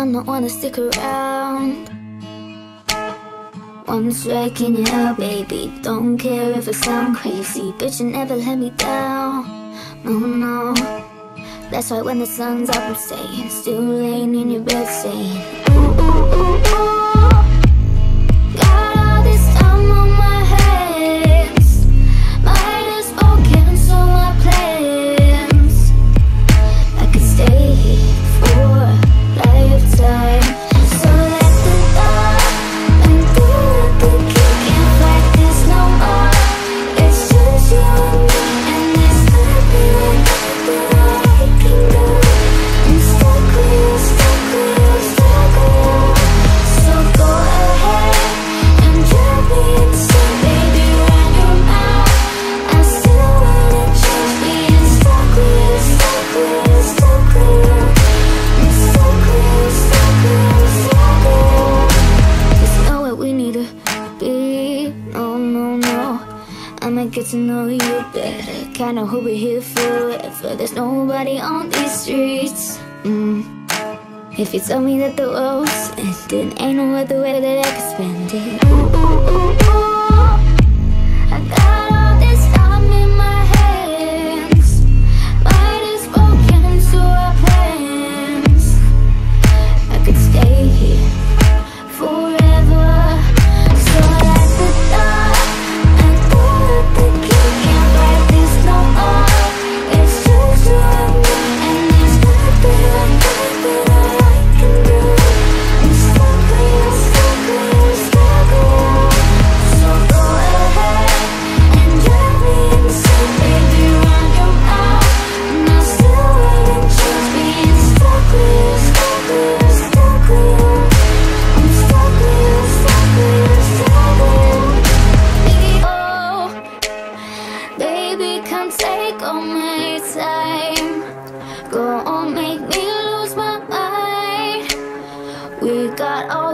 I'm not wanna stick around. One strike and you're out, baby. Don't care if I sound crazy. Bitch, you never let me down. No, no. That's why when the sun's up, I'm staying. It's too late in your bed saying, ooh, ooh, ooh, ooh. Got all this time on my hands. Might as well cancel my plans. I could stay here for a lifetime. So let the love and do the kick. Can't fight this no more. It's just you and me, and there's nothing that I can do. I'm stuck with you, stuck with you, stuck with you. So go ahead and drive me insane, baby, run your mouth. I still wanna change, being stuck with you, stuck with you, stuck with you. I'm stuck with you, stuck with you, stuck with you. This is not where we need to be. No, no, no. I'ma get to know you better. Kinda hope we're here forever. There's nobody on these streets. If you tell me that the world's ending, ain't no other way that I could spend it. Ooh, ooh, ooh, ooh. I got all this time in my hands. Might as well cancel our plans. I could stay here forever. So let the thought and thought the kick. Can't fight this no more. It's just you and me, and there's nothing that I can do. I'm stuck with you, stuck with you, stuck with you. So go ahead and drive me insane, baby, run your mouth. And I still wanna change, being stuck with you, stuck with you, stuck with you. I'm stuck with you, stuck with you, stuck with you. Oh, baby, come take all my time. Go on, make me lose my mind. We got all